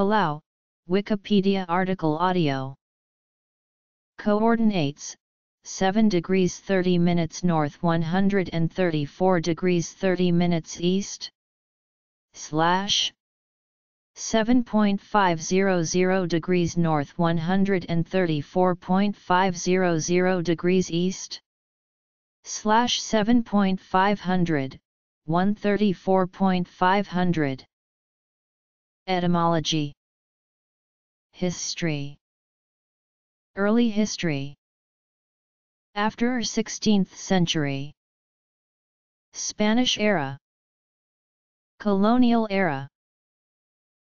Palau, Wikipedia article audio. Coordinates, 7°30' north 134°30' east, / 7.500° north 134.500° east, / 7.500, 134.500. Etymology. History. Early history. After 16th century. Spanish era. Colonial era.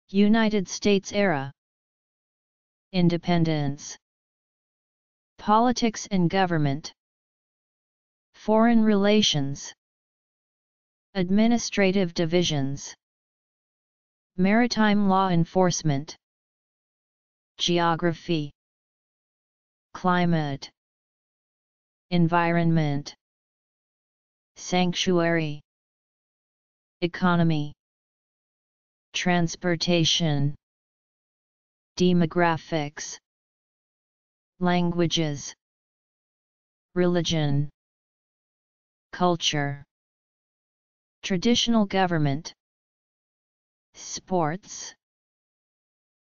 United States era. Independence. Politics and government. Foreign relations. Administrative divisions. Maritime law enforcement. Geography. Climate. Environment. Sanctuary. Economy. Transportation. Demographics. Languages. Religion. Culture. Traditional government. Sports.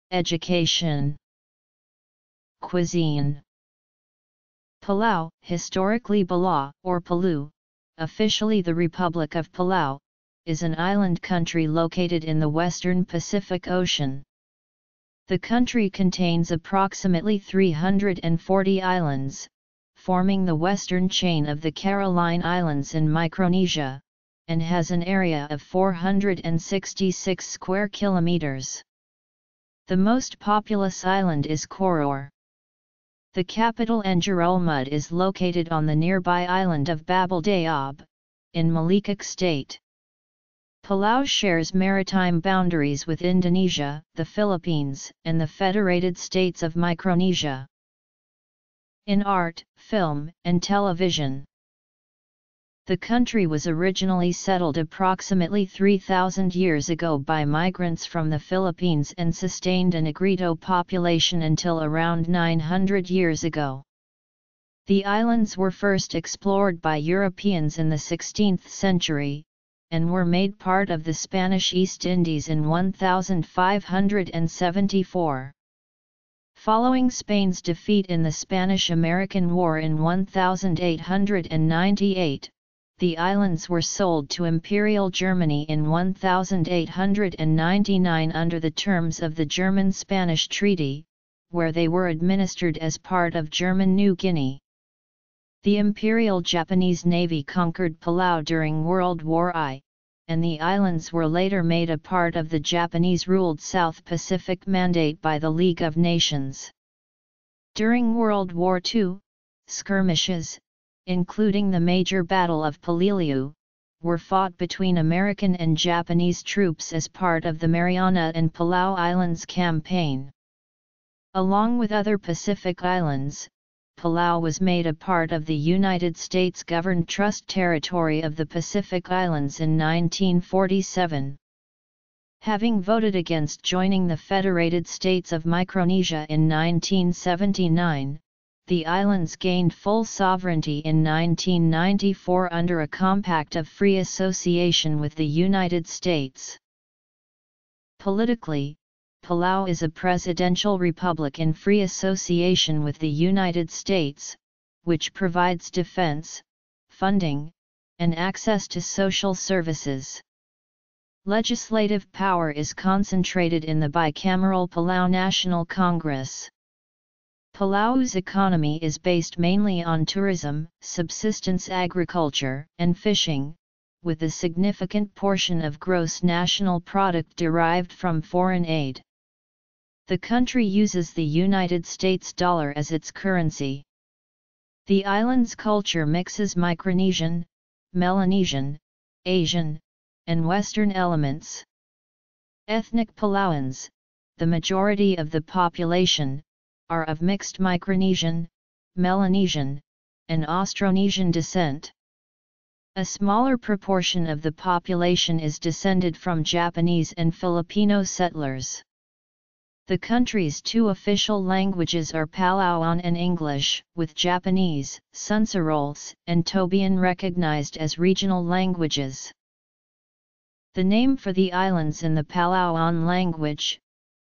Education. Cuisine. Palau, historically Bala or Palau, officially the Republic of Palau, is an island country located in the western Pacific Ocean. The country contains approximately 340 islands, forming the western chain of the Caroline Islands in Micronesia, and has an area of 466 square kilometers. The most populous island is Koror. The capital Ngurulmud is located on the nearby island of Babel Dayab, in Malakal State. Palau shares maritime boundaries with Indonesia, the Philippines, and the Federated States of Micronesia. In art, film, and television. The country was originally settled approximately 3,000 years ago by migrants from the Philippines and sustained an Negrito population until around 900 years ago. The islands were first explored by Europeans in the 16th century, and were made part of the Spanish East Indies in 1574. Following Spain's defeat in the Spanish-American War in 1898, the islands were sold to Imperial Germany in 1899 under the terms of the German-Spanish Treaty, where they were administered as part of German New Guinea. The Imperial Japanese Navy conquered Palau during World War I, and the islands were later made a part of the Japanese-ruled South Pacific Mandate by the League of Nations. During World War II, skirmishes, including the major Battle of Peleliu, were fought between American and Japanese troops as part of the Mariana and Palau Islands campaign. Along with other Pacific islands, Palau was made a part of the United States Governed Trust Territory of the Pacific Islands in 1947. Having voted against joining the Federated States of Micronesia in 1979, the islands gained full sovereignty in 1994 under a compact of free association with the United States. Politically, Palau is a presidential republic in free association with the United States, which provides defense, funding, and access to social services. Legislative power is concentrated in the bicameral Palau National Congress. Palau's economy is based mainly on tourism, subsistence agriculture, and fishing, with a significant portion of gross national product derived from foreign aid. The country uses the United States dollar as its currency. The island's culture mixes Micronesian, Melanesian, Asian, and Western elements. Ethnic Palauans, the majority of the population, are of mixed Micronesian, Melanesian, and Austronesian descent. A smaller proportion of the population is descended from Japanese and Filipino settlers. The country's two official languages are Palawan and English, with Japanese, Sunserols, and Tobian recognized as regional languages. The name for the islands in the Palawan language,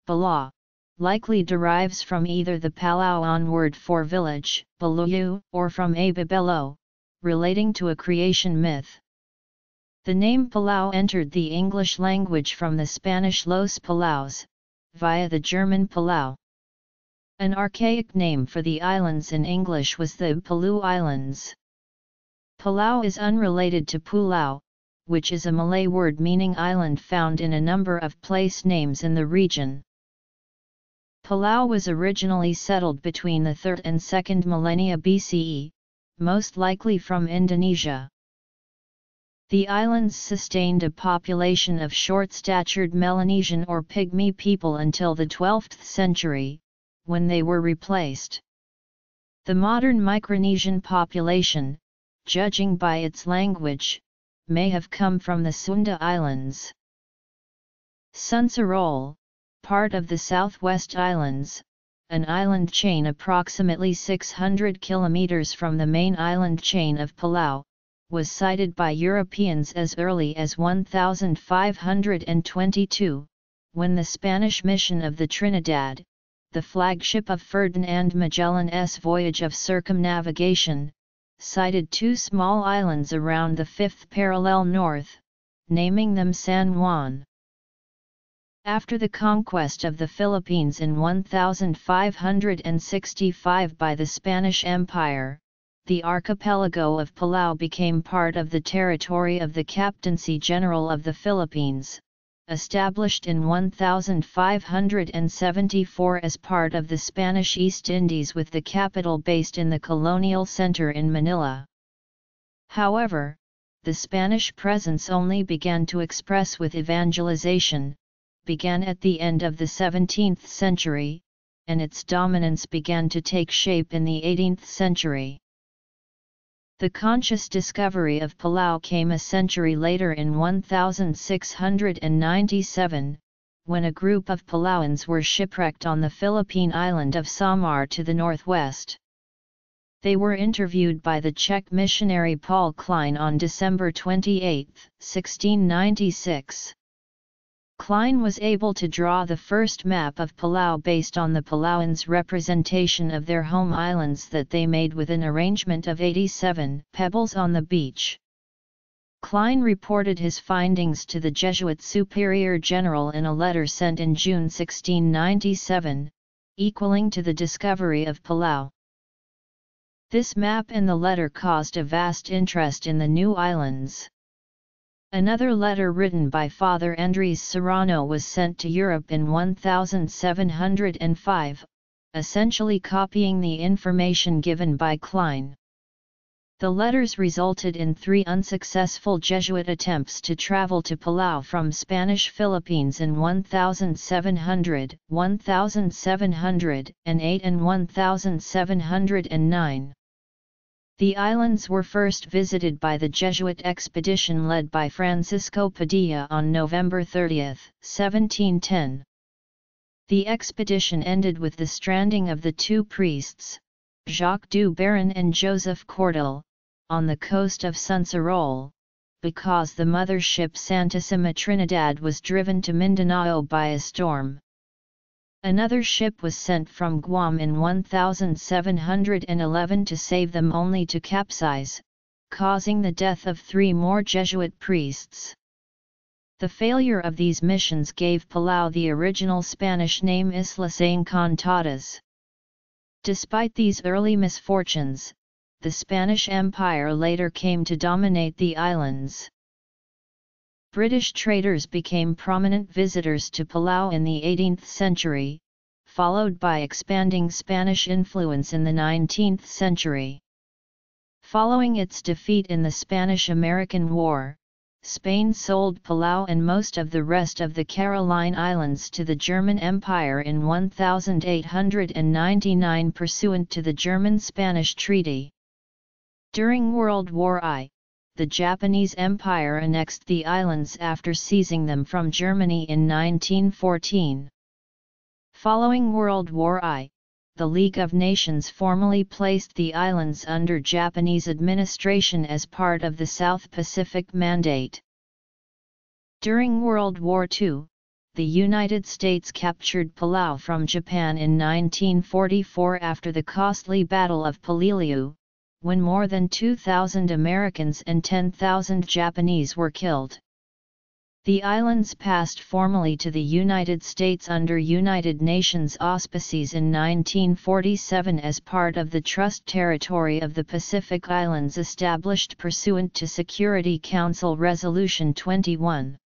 Bala, likely derives from either the Palawan word for village, Baluyu, or from Abibelo, relating to a creation myth. The name Palau entered the English language from the Spanish Los Palaus, via the German Palau. An archaic name for the islands in English was the Palau Islands. Palau is unrelated to Pulau, which is a Malay word meaning island found in a number of place names in the region. Palau was originally settled between the 3rd and 2nd millennia BCE, most likely from Indonesia. The islands sustained a population of short-statured Melanesian or Pygmy people until the 12th century, when they were replaced. The modern Micronesian population, judging by its language, may have come from the Sunda Islands. Sunserol, part of the Southwest Islands, an island chain approximately 600 kilometers from the main island chain of Palau, was cited by Europeans as early as 1522, when the Spanish mission of the Trinidad, the flagship of Ferdinand Magellan's voyage of circumnavigation, cited two small islands around the 5th parallel north, naming them San Juan. After the conquest of the Philippines in 1565 by the Spanish Empire, the archipelago of Palau became part of the territory of the Captaincy General of the Philippines, established in 1574 as part of the Spanish East Indies with the capital based in the colonial center in Manila. However, the Spanish presence only began to express with evangelization, began at the end of the 17th century, and its dominance began to take shape in the 18th century. The conscious discovery of Palau came a century later in 1697, when a group of Palauans were shipwrecked on the Philippine island of Samar to the northwest. They were interviewed by the Czech missionary Paul Klein on December 28, 1696. Klein was able to draw the first map of Palau based on the Palauans' representation of their home islands that they made with an arrangement of 87 pebbles on the beach. Klein reported his findings to the Jesuit Superior General in a letter sent in June 1697, equaling to the discovery of Palau. This map and the letter caused a vast interest in the new islands. Another letter written by Father Andres Serrano was sent to Europe in 1705, essentially copying the information given by Klein. The letters resulted in three unsuccessful Jesuit attempts to travel to Palau from Spanish Philippines in 1700, 1708 and 1709. The islands were first visited by the Jesuit expedition led by Francisco Padilla on November 30, 1710. The expedition ended with the stranding of the two priests, Jacques Du Berin and Joseph Cordel, on the coast of Sunserol, because the mothership Santissima Trinidad was driven to Mindanao by a storm. Another ship was sent from Guam in 1711 to save them only to capsize, causing the death of three more Jesuit priests. The failure of these missions gave Palau the original Spanish name Islas Encantadas. Despite these early misfortunes, the Spanish Empire later came to dominate the islands. British traders became prominent visitors to Palau in the 18th century, followed by expanding Spanish influence in the 19th century. Following its defeat in the Spanish-American War, Spain sold Palau and most of the rest of the Caroline Islands to the German Empire in 1899 pursuant to the German-Spanish Treaty. During World War I, the Japanese Empire annexed the islands after seizing them from Germany in 1914. Following World War I, the League of Nations formally placed the islands under Japanese administration as part of the South Pacific Mandate. During World War II, the United States captured Palau from Japan in 1944 after the costly Battle of Peleliu, when more than 2,000 Americans and 10,000 Japanese were killed. The islands passed formally to the United States under United Nations auspices in 1947 as part of the Trust Territory of the Pacific Islands established pursuant to Security Council Resolution 21.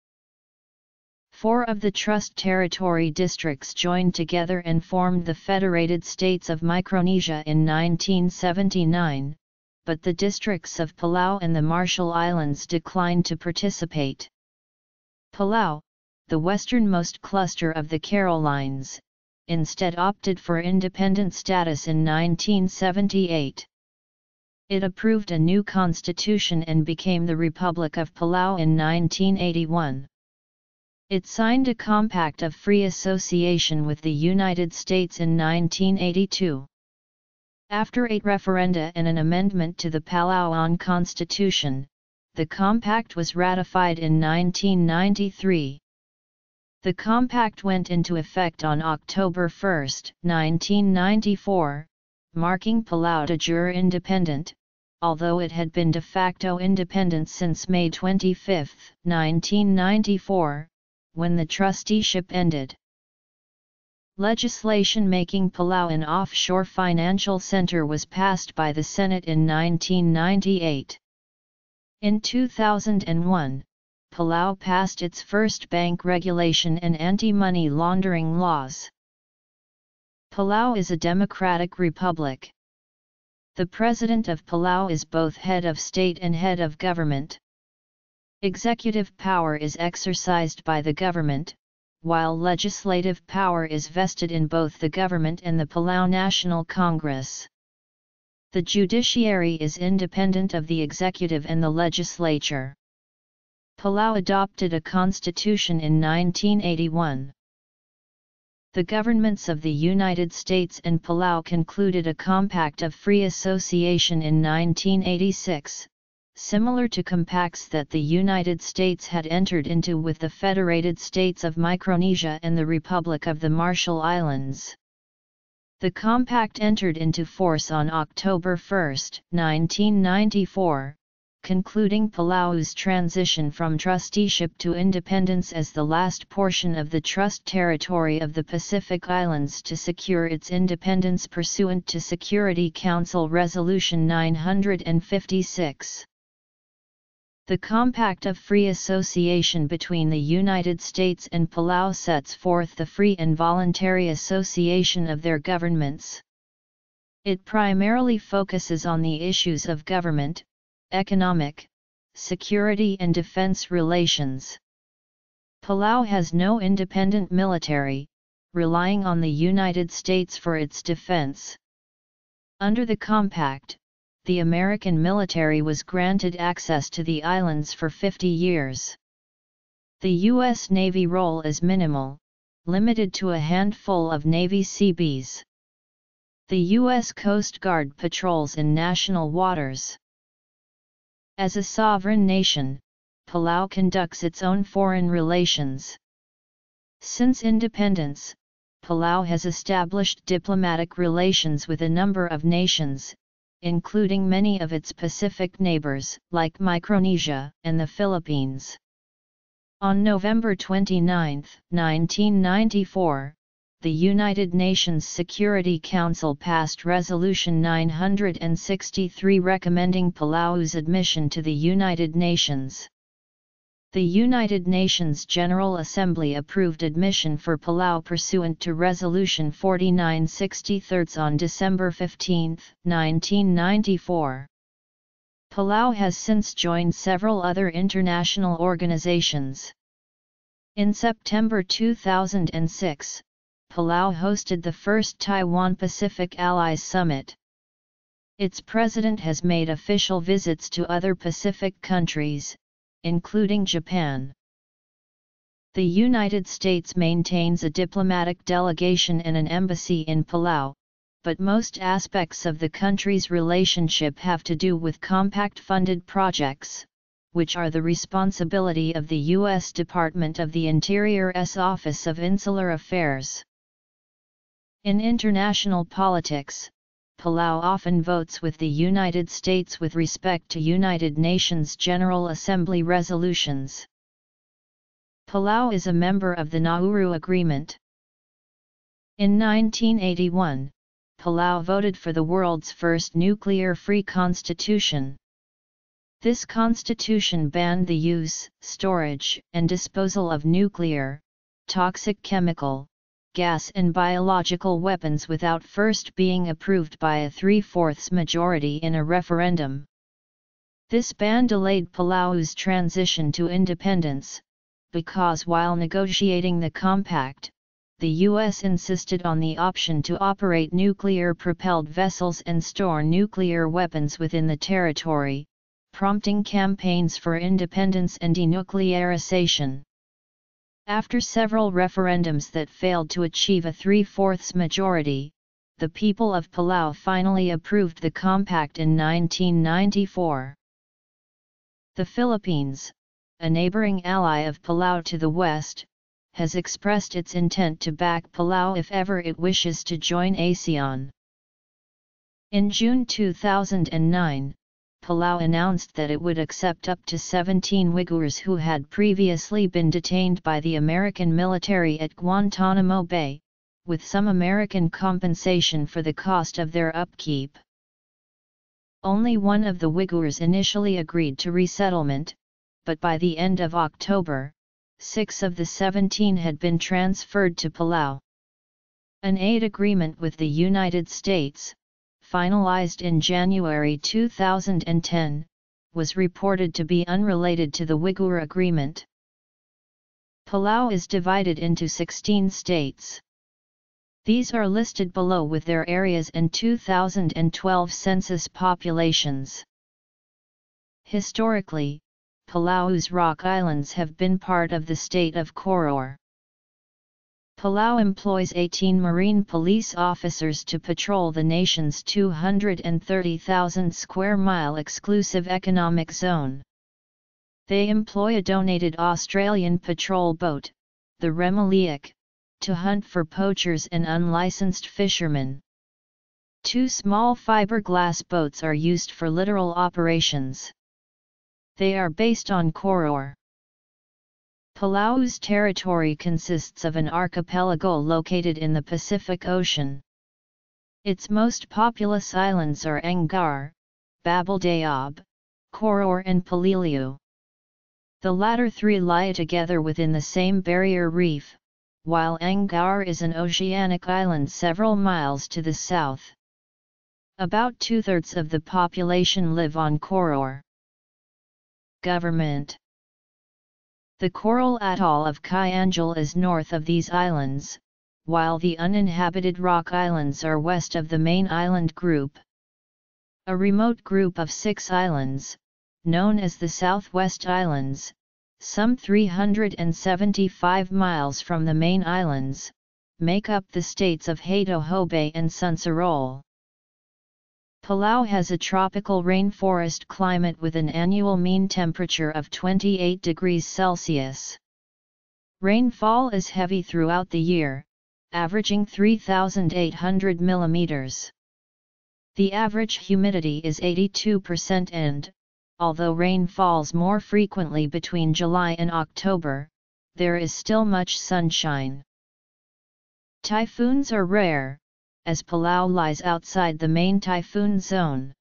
Four of the Trust Territory districts joined together and formed the Federated States of Micronesia in 1979, but the districts of Palau and the Marshall Islands declined to participate. Palau, the westernmost cluster of the Carolines, instead opted for independent status in 1978. It approved a new constitution and became the Republic of Palau in 1981. It signed a compact of free association with the United States in 1982. After 8 referenda and an amendment to the Palauan Constitution, the compact was ratified in 1993. The compact went into effect on October 1, 1994, marking Palau de jure independent, although it had been de facto independent since May 25, 1994, when the trusteeship ended. Legislation making Palau an offshore financial center was passed by the Senate in 1998. In 2001, Palau passed its first bank regulation and anti-money laundering laws. Palau is a democratic republic. The president of Palau is both head of state and head of government. Executive power is exercised by the government, while legislative power is vested in both the government and the Palau National Congress. The judiciary is independent of the executive and the legislature. Palau adopted a constitution in 1981. The governments of the United States and Palau concluded a compact of free association in 1986, similar to compacts that the United States had entered into with the Federated States of Micronesia and the Republic of the Marshall Islands. The compact entered into force on October 1, 1994, concluding Palau's transition from trusteeship to independence as the last portion of the Trust Territory of the Pacific Islands to secure its independence pursuant to Security Council Resolution 956. The Compact of Free Association between the United States and Palau sets forth the free and voluntary association of their governments. It primarily focuses on the issues of government, economic, security and defense relations. Palau has no independent military, relying on the United States for its defense. Under the Compact, the American military was granted access to the islands for 50 years. The U.S. Navy role is minimal, limited to a handful of Navy CBs. The U.S. Coast Guard patrols in national waters. As a sovereign nation, Palau conducts its own foreign relations. Since independence, Palau has established diplomatic relations with a number of nations, including many of its Pacific neighbors, like Micronesia and the Philippines. On November 29, 1994, the United Nations Security Council passed Resolution 963 recommending Palau's admission to the United Nations. The United Nations General Assembly approved admission for Palau pursuant to Resolution 4963 on December 15, 1994. Palau has since joined several other international organizations. In September 2006, Palau hosted the first Taiwan Pacific Allies Summit. Its president has made official visits to other Pacific countries, including Japan. The United States maintains a diplomatic delegation and an embassy in Palau, but most aspects of the country's relationship have to do with compact-funded projects, which are the responsibility of the U.S. Department of the Interior's Office of Insular Affairs. In international politics, Palau often votes with the United States with respect to United Nations General Assembly resolutions. Palau is a member of the Nauru Agreement. In 1981, Palau voted for the world's first nuclear-free constitution. This constitution banned the use, storage, and disposal of nuclear, toxic chemical, gas and biological weapons without first being approved by a 3/4 majority in a referendum. This ban delayed Palau's transition to independence, because while negotiating the compact, the U.S. insisted on the option to operate nuclear-propelled vessels and store nuclear weapons within the territory, prompting campaigns for independence and denuclearization. After several referendums that failed to achieve a 3/4 majority, the people of Palau finally approved the compact in 1994. The Philippines, a neighboring ally of Palau to the west, has expressed its intent to back Palau if ever it wishes to join ASEAN. In June 2009, Palau announced that it would accept up to 17 Uyghurs who had previously been detained by the American military at Guantanamo Bay, with some American compensation for the cost of their upkeep. Only one of the Uyghurs initially agreed to resettlement, but by the end of October, 6 of the 17 had been transferred to Palau. An aid agreement with the United States, finalized in January 2010, was reported to be unrelated to the Uyghur Agreement. Palau is divided into 16 states. These are listed below with their areas and 2012 census populations. Historically, Palau's rock islands have been part of the state of Koror. Palau employs 18 marine police officers to patrol the nation's 230,000 square mile exclusive economic zone. They employ a donated Australian patrol boat, the Remaliak, to hunt for poachers and unlicensed fishermen. 2 small fiberglass boats are used for littoral operations. They are based on Koror. Palau's territory consists of an archipelago located in the Pacific Ocean. Its most populous islands are Engar, Babeldaob, Koror and Peleliu. The latter 3 lie together within the same barrier reef, while Engar is an oceanic island several miles to the south. About 2/3 of the population live on Koror. Government. The coral atoll of Kayangel is north of these islands, while the uninhabited rock islands are west of the main island group. A remote group of 6 islands, known as the Southwest Islands, some 375 miles from the main islands, make up the states of Hato-Hobay and Sunserol. Palau has a tropical rainforest climate with an annual mean temperature of 28 degrees Celsius. Rainfall is heavy throughout the year, averaging 3,800 millimeters. The average humidity is 82% and, although rain falls more frequently between July and October, there is still much sunshine. Typhoons are rare, as Palau lies outside the main typhoon zone.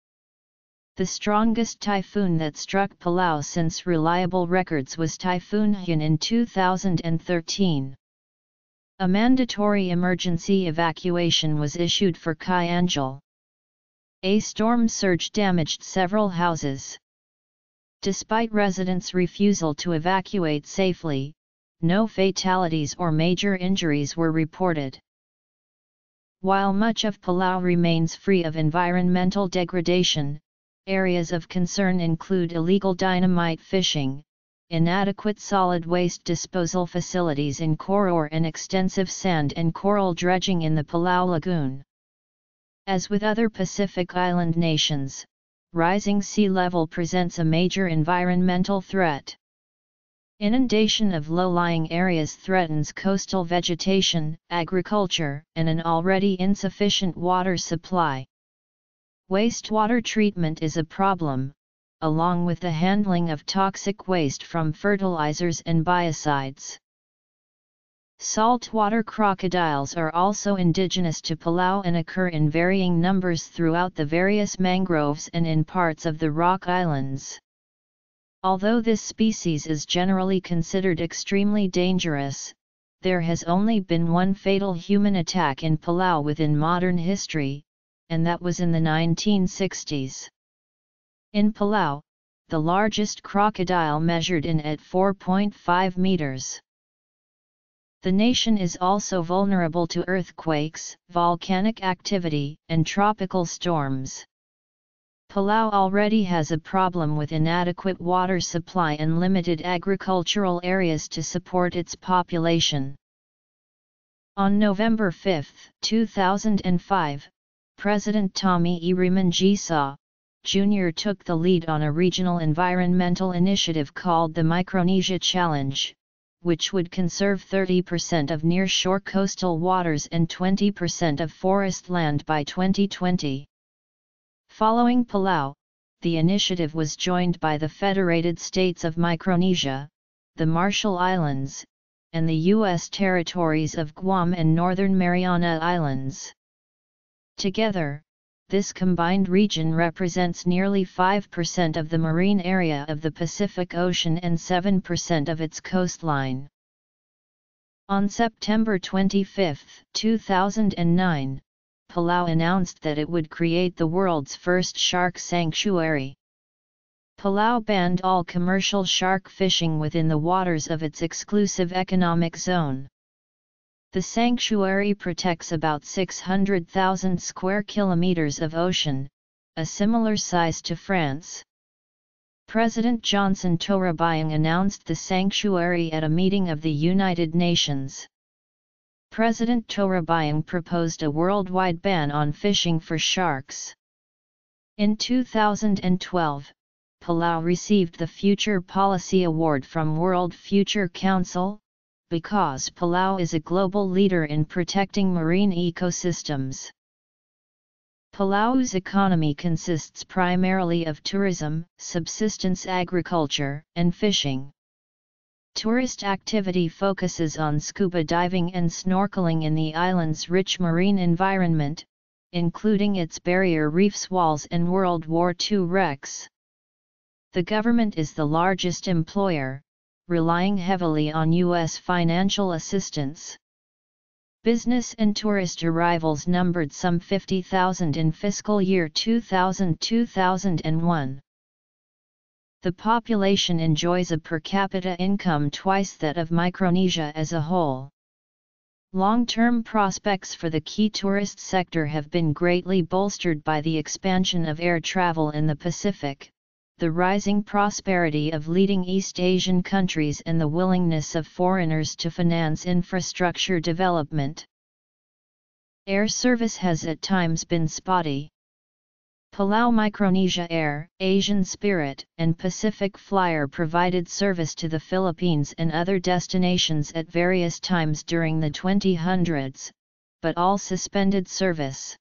The strongest typhoon that struck Palau since reliable records was Typhoon Haiyan in 2013. A mandatory emergency evacuation was issued for Kayangel. A storm surge damaged several houses. Despite residents' refusal to evacuate safely, no fatalities or major injuries were reported. While much of Palau remains free of environmental degradation, areas of concern include illegal dynamite fishing, inadequate solid waste disposal facilities in Koror, and extensive sand and coral dredging in the Palau Lagoon. As with other Pacific Island nations, rising sea level presents a major environmental threat. Inundation of low-lying areas threatens coastal vegetation, agriculture, and an already insufficient water supply. Wastewater treatment is a problem, along with the handling of toxic waste from fertilizers and biocides. Saltwater crocodiles are also indigenous to Palau and occur in varying numbers throughout the various mangroves and in parts of the Rock Islands. Although this species is generally considered extremely dangerous, there has only been one fatal human attack in Palau within modern history, and that was in the 1960s. In Palau, the largest crocodile measured in at 4.5 meters. The nation is also vulnerable to earthquakes, volcanic activity, and tropical storms. Palau already has a problem with inadequate water supply and limited agricultural areas to support its population. On November 5, 2005, President Tommy E. Remengesau, Jr. took the lead on a regional environmental initiative called the Micronesia Challenge, which would conserve 30% of nearshore coastal waters and 20% of forest land by 2020. Following Palau, the initiative was joined by the Federated States of Micronesia, the Marshall Islands, and the U.S. territories of Guam and Northern Mariana Islands. Together, this combined region represents nearly 5% of the marine area of the Pacific Ocean and 7% of its coastline. On September 25, 2009, Palau announced that it would create the world's first shark sanctuary. Palau banned all commercial shark fishing within the waters of its exclusive economic zone. The sanctuary protects about 600,000 square kilometers of ocean, a similar size to France. President Johnson Toribiong announced the sanctuary at a meeting of the United Nations. President Toribiong proposed a worldwide ban on fishing for sharks. In 2012, Palau received the Future Policy Award from World Future Council, because Palau is a global leader in protecting marine ecosystems. Palau's economy consists primarily of tourism, subsistence agriculture, and fishing. Tourist activity focuses on scuba diving and snorkeling in the island's rich marine environment, including its barrier reefs, walls, and World War II wrecks. The government is the largest employer, relying heavily on U.S. financial assistance. Business and tourist arrivals numbered some 50,000 in fiscal year 2000-2001. The population enjoys a per capita income twice that of Micronesia as a whole. Long-term prospects for the key tourist sector have been greatly bolstered by the expansion of air travel in the Pacific, the rising prosperity of leading East Asian countries, and the willingness of foreigners to finance infrastructure development. Air service has at times been spotty. Palau Micronesia Air, Asian Spirit, and Pacific Flyer provided service to the Philippines and other destinations at various times during the 2000s, but all suspended service.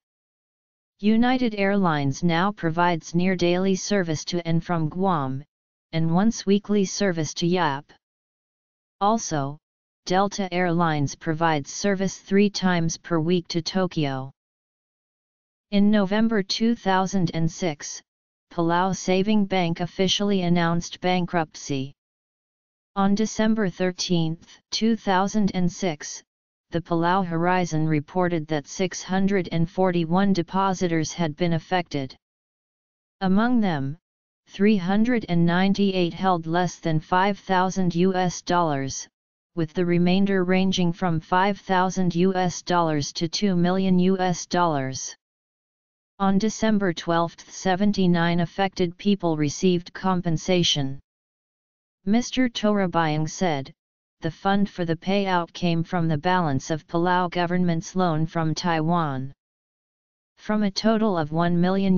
United Airlines now provides near-daily service to and from Guam, and once-weekly service to Yap. Also, Delta Airlines provides service 3 times per week to Tokyo. In November 2006, Palau Saving Bank officially announced bankruptcy. On December 13, 2006, the Palau Horizon reported that 641 depositors had been affected. Among them, 398 held less than $5,000, with the remainder ranging from $5,000 to $2 million. On December 12, 79 affected people received compensation. Mr. Toribiong said, the fund for the payout came from the balance of Palau government's loan from Taiwan. From a total of $1 million,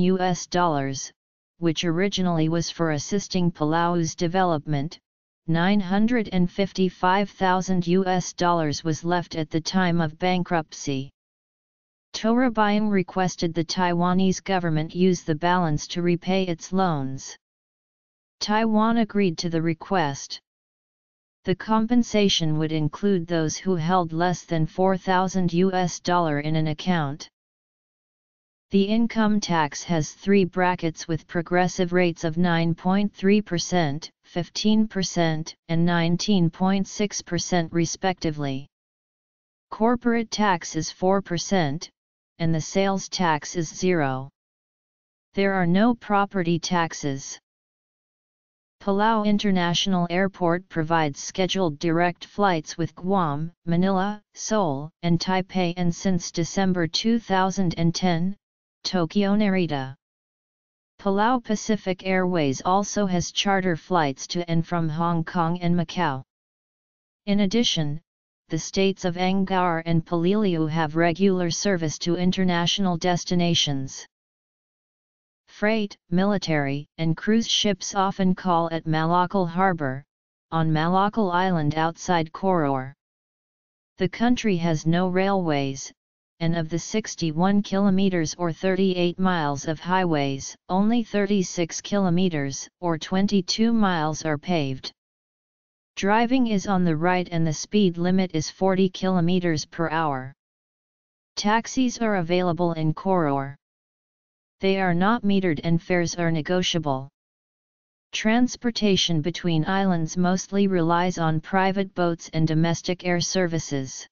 which originally was for assisting Palau's development, $955,000 was left at the time of bankruptcy. Toribiong requested the Taiwanese government use the balance to repay its loans. Taiwan agreed to the request. The compensation would include those who held less than $4,000 in an account. The income tax has three brackets with progressive rates of 9.3%, 15%, and 19.6% respectively. Corporate tax is 4%, and the sales tax is 0. There are no property taxes. Palau International Airport provides scheduled direct flights with Guam, Manila, Seoul, and Taipei, and since December 2010, Tokyo Narita. Palau Pacific Airways also has charter flights to and from Hong Kong and Macau. In addition, the states of Angaur and Peleliu have regular service to international destinations. Freight, military, and cruise ships often call at Malakal Harbour, on Malakal Island outside Koror. The country has no railways, and of the 61 kilometers or 38 miles of highways, only 36 kilometers or 22 miles are paved. Driving is on the right and the speed limit is 40 kilometers per hour. Taxis are available in Koror. They are not metered and fares are negotiable. Transportation between islands mostly relies on private boats and domestic air services.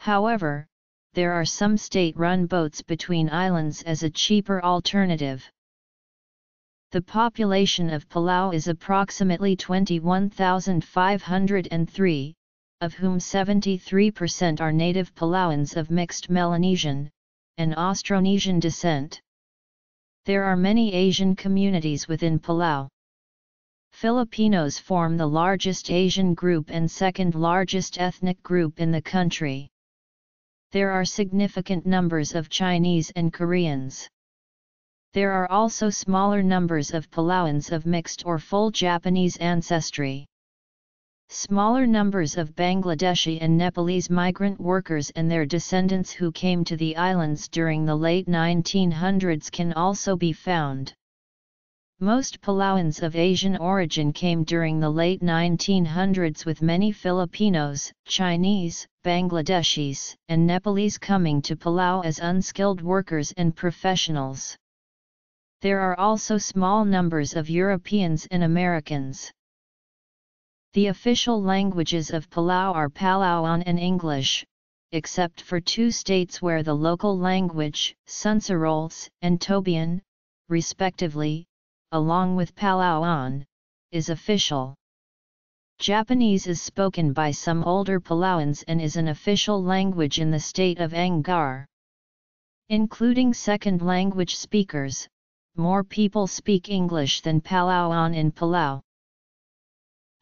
However, there are some state-run boats between islands as a cheaper alternative. The population of Palau is approximately 21,503, of whom 73% are native Palauans of mixed Melanesian and Austronesian descent. There are many Asian communities within Palau. Filipinos form the largest Asian group and second largest ethnic group in the country. There are significant numbers of Chinese and Koreans. There are also smaller numbers of Palauans of mixed or full Japanese ancestry. Smaller numbers of Bangladeshi and Nepalese migrant workers and their descendants who came to the islands during the late 1900s can also be found. Most Palauans of Asian origin came during the late 1900s, with many Filipinos, Chinese, Bangladeshis, and Nepalese coming to Palau as unskilled workers and professionals. There are also small numbers of Europeans and Americans. The official languages of Palau are Palauan and English, except for two states where the local language, Sunserols and Tobian, respectively, along with Palauan, is official. Japanese is spoken by some older Palauans and is an official language in the state of Angaur. Including second language speakers, more people speak English than Palauan in Palau.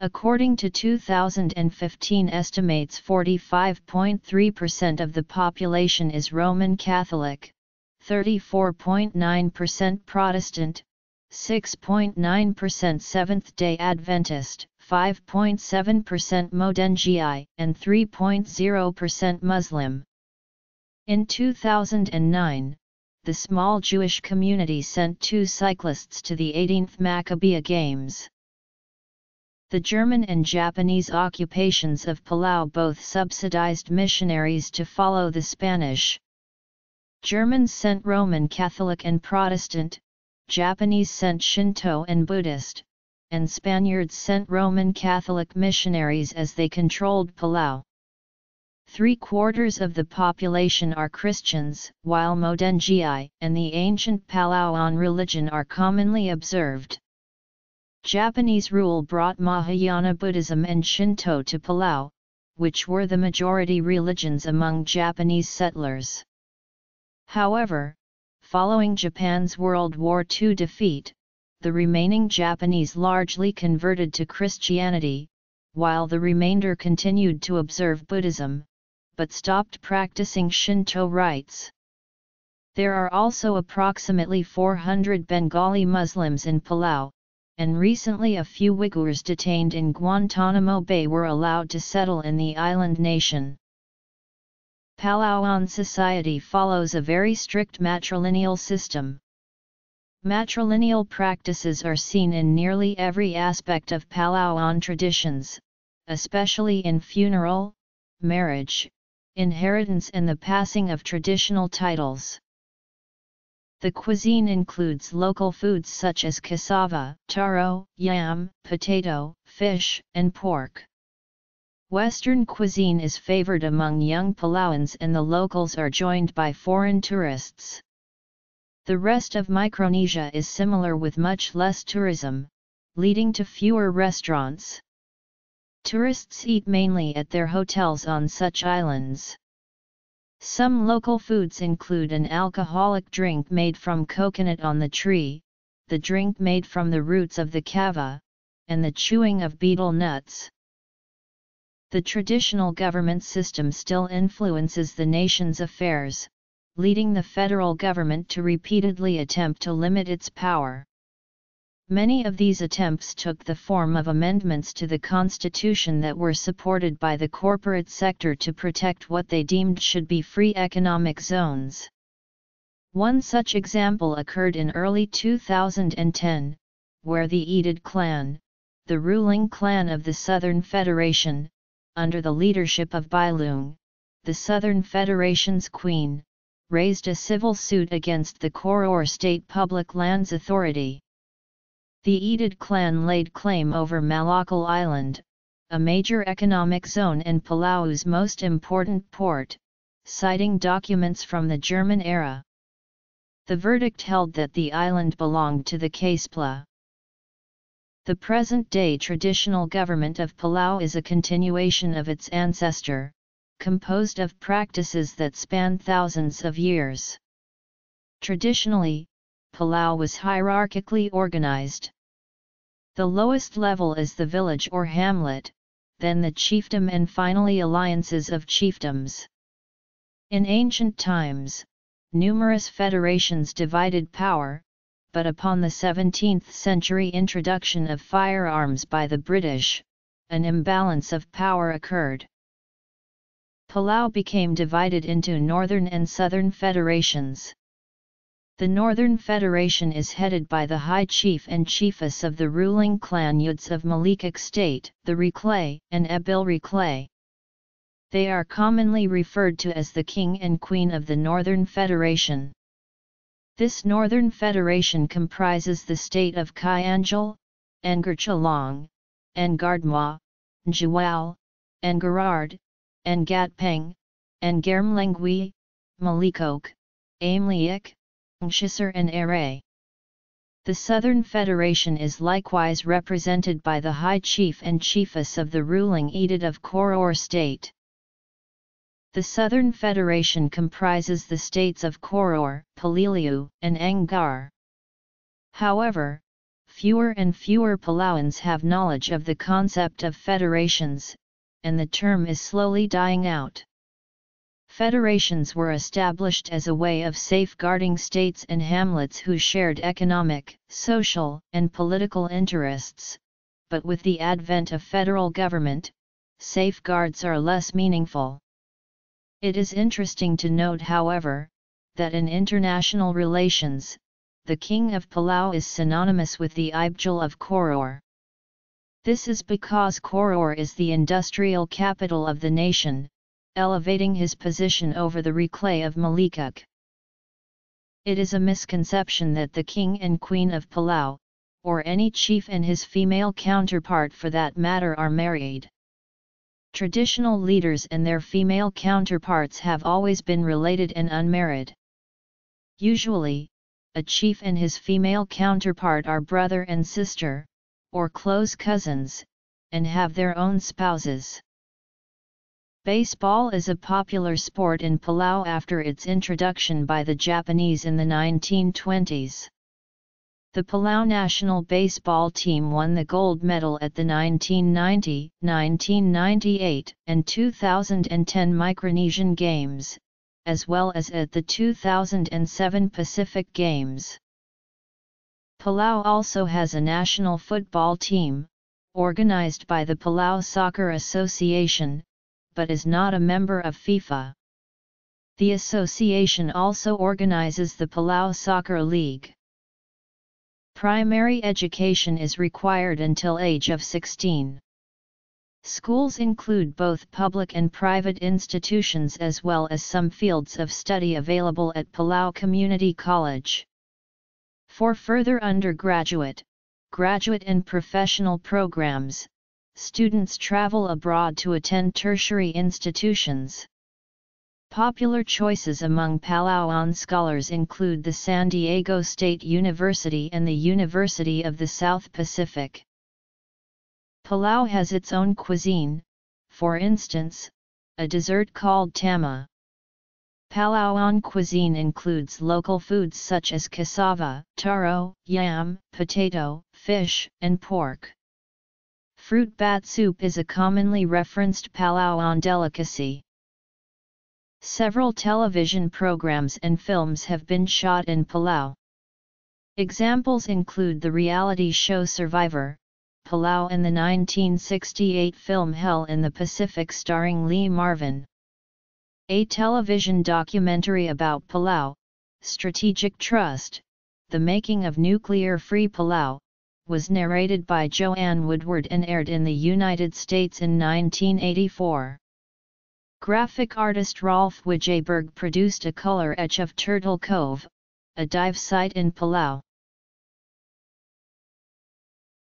According to 2015 estimates, 45.3% of the population is Roman Catholic, 34.9% Protestant, 6.9% Seventh-day Adventist, 5.7% Modengi, and 3.0% Muslim. In 2009, the small Jewish community sent 2 cyclists to the 18th Maccabiah Games. The German and Japanese occupations of Palau both subsidized missionaries to follow the Spanish. Germans sent Roman Catholic and Protestant, Japanese sent Shinto and Buddhist, and Spaniards sent Roman Catholic missionaries as they controlled Palau. 3/4 of the population are Christians, while Modengi and the ancient Palauan religion are commonly observed. Japanese rule brought Mahayana Buddhism and Shinto to Palau, which were the majority religions among Japanese settlers. However, following Japan's World War II defeat, the remaining Japanese largely converted to Christianity, while the remainder continued to observe Buddhism, but stopped practicing Shinto rites. There are also approximately 400 Bengali Muslims in Palau, and recently a few Uyghurs detained in Guantanamo Bay were allowed to settle in the island nation. Palauan society follows a very strict matrilineal system. Matrilineal practices are seen in nearly every aspect of Palauan traditions, especially in funeral, marriage, inheritance and the passing of traditional titles. The cuisine includes local foods such as cassava, taro, yam, potato, fish, and pork. Western cuisine is favored among young Palauans and the locals are joined by foreign tourists. The rest of Micronesia is similar with much less tourism, leading to fewer restaurants. Tourists eat mainly at their hotels on such islands. Some local foods include an alcoholic drink made from coconut on the tree, the drink made from the roots of the kava, and the chewing of betel nuts. The traditional government system still influences the nation's affairs, leading the federal government to repeatedly attempt to limit its power. Many of these attempts took the form of amendments to the Constitution that were supported by the corporate sector to protect what they deemed should be free economic zones. One such example occurred in early 2010, where the Idid clan, the ruling clan of the Southern Federation, under the leadership of Bailung, the Southern Federation's queen, raised a civil suit against the Koror State Public Lands Authority. The Idid clan laid claim over Malakal Island, a major economic zone and Palau's most important port, citing documents from the German era. The verdict held that the island belonged to the Kaspla. The present-day traditional government of Palau is a continuation of its ancestor, composed of practices that span thousands of years. Traditionally, Palau was hierarchically organized. The lowest level is the village or hamlet, then the chiefdom and finally alliances of chiefdoms. In ancient times, numerous federations divided power, but upon the 17th century introduction of firearms by the British, an imbalance of power occurred. Palau became divided into northern and southern federations. The Northern Federation is headed by the High Chief and Chiefess of the ruling clan Yuds of Malakal State, the Reklai, and Ebil Reklai. They are commonly referred to as the King and Queen of the Northern Federation. This Northern Federation comprises the state of Kyanjil, Angurchalong, Angardma, Njawal, Angarard, Angatpeng, Angarmlengwi, Malikok, Amliak, Ngisar and Aray. The Southern Federation is likewise represented by the High Chief and Chiefess of the ruling Idid of Koror State. The Southern Federation comprises the states of Koror, Peleliu, and Angar. However, fewer and fewer Palauans have knowledge of the concept of federations, and the term is slowly dying out. Federations were established as a way of safeguarding states and hamlets who shared economic, social, and political interests, but with the advent of federal government, safeguards are less meaningful. It is interesting to note, however, that in international relations, the King of Palau is synonymous with the Ibedul of Koror. This is because Koror is the industrial capital of the nation, elevating his position over the Reklai of Malakuk. It is a misconception that the King and Queen of Palau, or any chief and his female counterpart for that matter, are married. Traditional leaders and their female counterparts have always been related and unmarried. Usually, a chief and his female counterpart are brother and sister, or close cousins, and have their own spouses. Baseball is a popular sport in Palau after its introduction by the Japanese in the 1920s. the Palau national baseball team won the gold medal at the 1990, 1998, and 2010 Micronesian Games, as well as at the 2007 Pacific Games. Palau also has a national football team, organized by the Palau Soccer Association, but is not a member of FIFA. The association also organizes the Palau Soccer League. Primary education is required until age of 16. Schools include both public and private institutions as well as some fields of study available at Palau Community College. For further undergraduate, graduate and professional programs, students travel abroad to attend tertiary institutions. Popular choices among Palauan scholars include the San Diego State University and the University of the South Pacific. Palau has its own cuisine, for instance, a dessert called tama. Palauan cuisine includes local foods such as cassava, taro, yam, potato, fish, and pork. Fruit bat soup is a commonly referenced Palauan delicacy. Several television programs and films have been shot in Palau. Examples include the reality show Survivor, Palau and the 1968 film Hell in the Pacific starring Lee Marvin. A television documentary about Palau, Strategic Trust, The Making of Nuclear-Free Palau, was narrated by Joanne Woodward and aired in the United States in 1984. Graphic artist Rolf Wageberg produced a color etch of Turtle Cove, a dive site in Palau.